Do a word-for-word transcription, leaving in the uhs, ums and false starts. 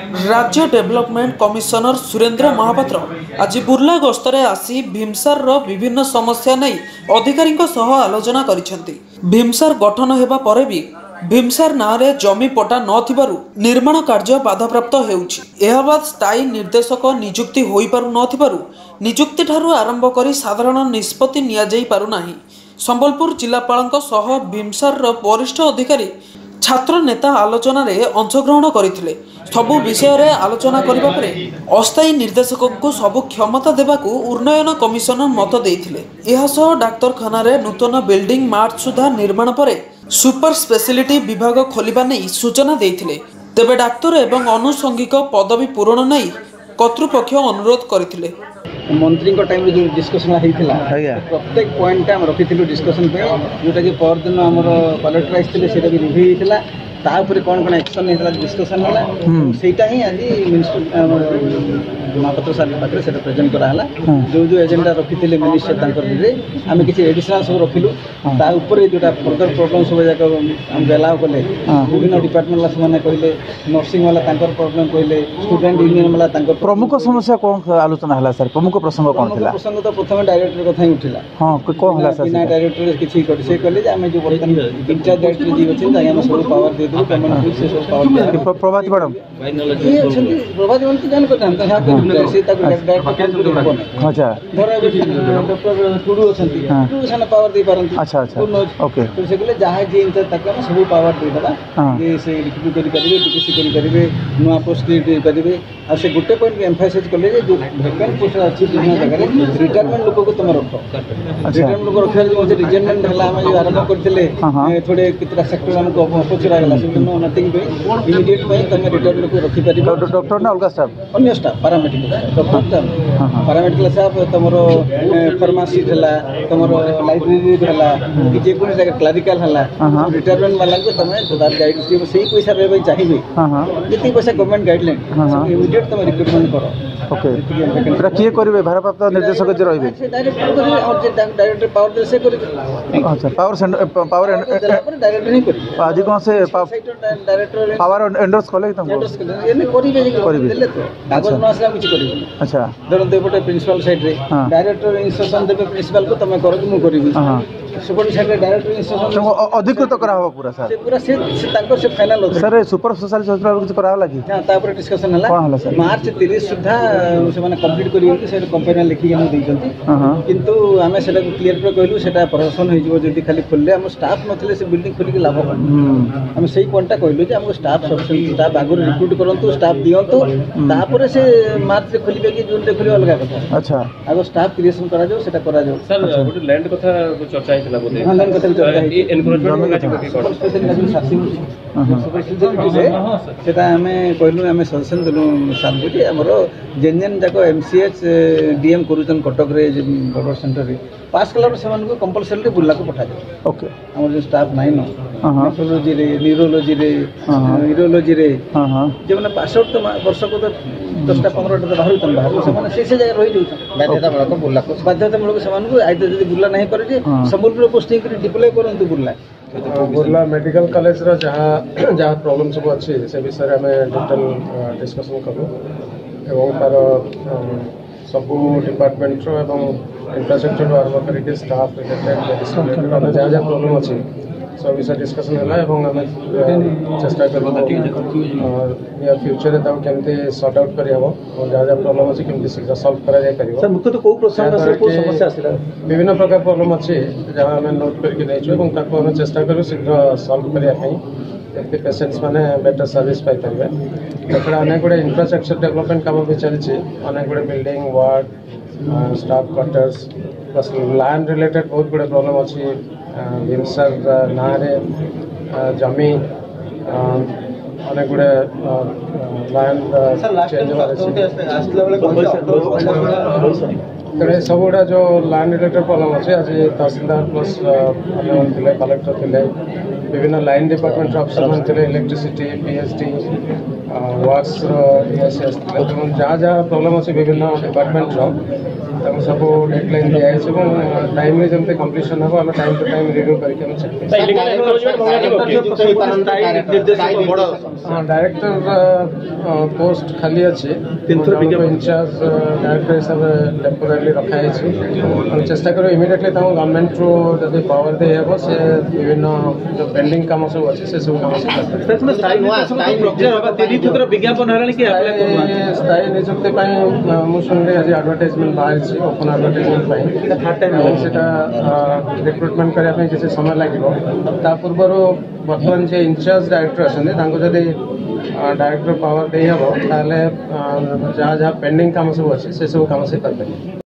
राज्य development commissioner Surendra Mahapatra आज बुर्ला गस्तर आसी भीमसार विभिन्न समस्या नहीं अधिकारी आलोचना करिसेंती। भीमसार गठन हेबा परे भी भीमसार नारे जमी पटा नथिबारु निर्माण कार्य बाधाप्राप्त हेउछि। एहा बाद स्थायी निर्देशक नियुक्ति होई पारु नथिबारु नियुक्ति ठारु आरंभ करी साधारण निष्पत्ति निया जाई पारु नाही। संबलपुर जिलापालक सह भीमसार वरिष्ठ अधिकारी छात्र नेता आलोचन अंशग्रहण करते सबू विषय रे आलोचना करने पर अस्थायी निर्देशक को सबू क्षमता देवाक उन्नयन कमिशनर मत देते। यह डाक्तखाना नूतन बिल्डिंग मार्च सुधा निर्माण पर सुपर स्पेशलिटी विभाग खोलने नहीं सूचना देते। तेबे डाक्तर एवं आनुषंगिक पदवी पूरण नहीं कर्तृपक्ष अनुरोध करते। मंत्री टाइम जो डिस्कसन होता है प्रत्येक पॉइंट आम रखी डिस्कसन जोटा कि परदिन आम कलेक्टर आईटे भी रिव्यू होता तापर कौन कौन एक्शन होता डिस्कसन है सहीटा ही आज मिनिस्टर महापात्र सारे पाखे से प्रेजेंट कराला जो जो एजेंडा रखी मिनिस्टर आम किसी एडिशनाल सब रखिलु तापर जोटा फर्दर प्रोब्लेम सब जाक एलाउ कले विभिन्न डिपार्टमेंट वाला से कहले नर्सिंग वाला प्रोब्लेम कहले स्टूडेंट यूनियन वाला प्रमुख समस्या कौन आलोचना है सर प्रमुख प्रसंग कौन था प्रसंग तो प्रथम डायरेक्टर कथ उठा हाँ कौन है बिना डायरेक्टर किसी से कहले आम जो बर्तमान इंचार्ज डायरेक्टर जी अच्छे सब पावर दे प्रभात मैडम प्रभात मैडम तो जान करते अच्छा डॉक्टर टुडू अच्छा टुडू पावर दे पारंती अच्छा अच्छा ओके तो से कहले जहां जे इंचार्ज तक हम सब पावर दे देबा जे से रिक्रूट करि करिवे टीसी करि करिवे नुवा पोस्ट करि करिवे आ से गुटे पॉइंट एम्फासिस करले जे जो वैकेंट पोस्ट अछि दुनिया जगह रे रिटायरमेंट लोक को तुम रखो रिटायरमेंट लोक रखले जे मोते रिटायरमेंट हला हम जो आरंभ करथिले थोड़े कितना सेक्टर हम को अपचरा गेला सेनो नथिंग बे इमीडिएट पे तुम रिटायरमेंट लोक रखि पारि डॉक्टर ना अलगा स्टाफ अन्य staff paramedical doctor paramedical staff तमरो फार्मेसी हला तमरो लाइब्रेरी हला कि जे कोन जगह क्लरिकल हला रिटायरमेंट वाला को तुम तदार गाइड के सही पैसा रे चाहिबे जति पैसा गवर्नमेंट गाइडलाइन इमीडिएट तुम रिक्रूटमेंट करो ओके पूरा किए करबे भारप्राप्त निर्देशक जे रहबे डायरेक्टर करे और जे डायरेक्टर पावर दे से करे अच्छा पावर सेंटर पावर डायरेक्टर नहीं करे आज कोन से डायरेक्टर पावर एंडोर्स कले तुम एंडोर्स कले करबे करबे तो कागज न आसला कुछ करबे अच्छा धरन देपटे प्रिंसिपल साइड रे डायरेक्टर इंस्ट्रक्शन देबे प्रिंसिपल को तुम करो कि मु करबी सुपर स्पेशल डायरेक्टर इंस्ट्रक्शन अधिकृत करा हो पूरा सर पूरा से तांको से फाइनल हो सर सुपर स्पेशल हॉस्पिटल कुछ करा लागी हां तापर डिस्कशन हला कोन हला सर मार्च तीस सुधा से माने कंप्लीट करियो कि से कंपनी लिखि हम देइ जंती किंतु हमें सेटा क्लियर पर कहलु सेटा प्रदर्शन होई जबो जदी खाली खोलले हम स्टाफ नथले से बिल्डिंग खोलि के लाभ हम सेही पॉइंटटा कहलु जे हम स्टाफ सफिशिएंट स्टाफ आगर रिक्रूट करंतु स्टाफ दियंतु तापर से मार्च रे खोलिबे कि जून रे खोलिबे अलगा कथा अच्छा आगो स्टाफ क्रिएशन करा जाओ सेटा करा जाओ सर गोटे लैंड कथा चर्चा डीएम करुचन कटक बर्डर सेंटर रे पास कला को कंपलसरी बुर्ला को पठा जाए staff nine nephrology neurology urology जो मैंने पास आउट वर्ष को दसटा पंद्रह बाहर बाहर से से जगह रही बाध्यतामूलक बुर्ला बाध्यतामूलक से बुर्ला नहीं करे संबलपुर पोस्टिंग डिप्लॉय करूँ बुर्ला बुर्ला मेडिकल कॉलेज रा जहाँ जहाँ प्रॉब्लम सब अच्छे से विषय में टोटल डिस्कसन करूँ एवं तार सबू डिपार्टमेंट एवं इंफ्रास्ट्रक्चर आरंभ करके स्टाफ रिलेटेड जहाँ जहाँ प्रॉब्लम अच्छे सब विषय डिस्कसन है चेस्टा कर फ्यूचर केमती सर्ट आउट करहब और जहाँ जहाँ प्रोब्लेम अच्छी कमी शीघ्र सल्व कर मुख्यतः कौ प्रश्न विभिन्न प्रकार प्रोब्लेम अच्छे जहाँ आम नोट करके चेस्टा करूँ शीघ्र सल्व करने पेसेंट्स मैंने बेटर सर्विस पाई पारे अनेक गुड़े इंफ्रास्ट्रक्चर डेवलपमेंट काम भी चलती अनेक गुड़े building ward staff quarters plus land related बहुत गुड़े प्रॉब्लम अच्छी भीमसार ना जमी अनेक गुड़े लैंड तेरे सब गुड़ा जो लैंड रिलेटेड प्रॉब्लम अच्छे आज तहसीलदार प्लस कलेक्टर थे विभिन्न लाइन डिपार्टमेंट अफसर मैंने इलेक्ट्रिसिटी पीएसटी वर्क्स जहाँ जहाँ प्रोब्लेम अच्छे विभिन्न डिपार्टमेंट सब डेडलाइन दिखाई टाइम जमी कम्प्लीसन हम आम टाइम टू टाइम रिव्यू कर डायरेक्टर पोस्ट खाली अच्छे इंचार्ज डायरेक्टर हिसाब से टेम्पोरारी रखाई चेस्टा कर इमिडिएटली गवर्नमेंट रू जब पावर दे हे से विभिन्न जो पेंडिंग कम सब अच्छे से सब काम विज्ञापन स्थायी निजुक्ति मुझे आज एडवर्टाइजमेंट बाहर ओपन एडवर्टाइजमेंट रिक्रुटमेंट करने किसी समय लगे पूर्व बर्तमान जी इंचार्ज डायरेक्टर अच्छे डायरेक्टर पावर दे हे ताल जहाँ जहाँ पेंडिंग काम सब अच्छे से सब काम से कर।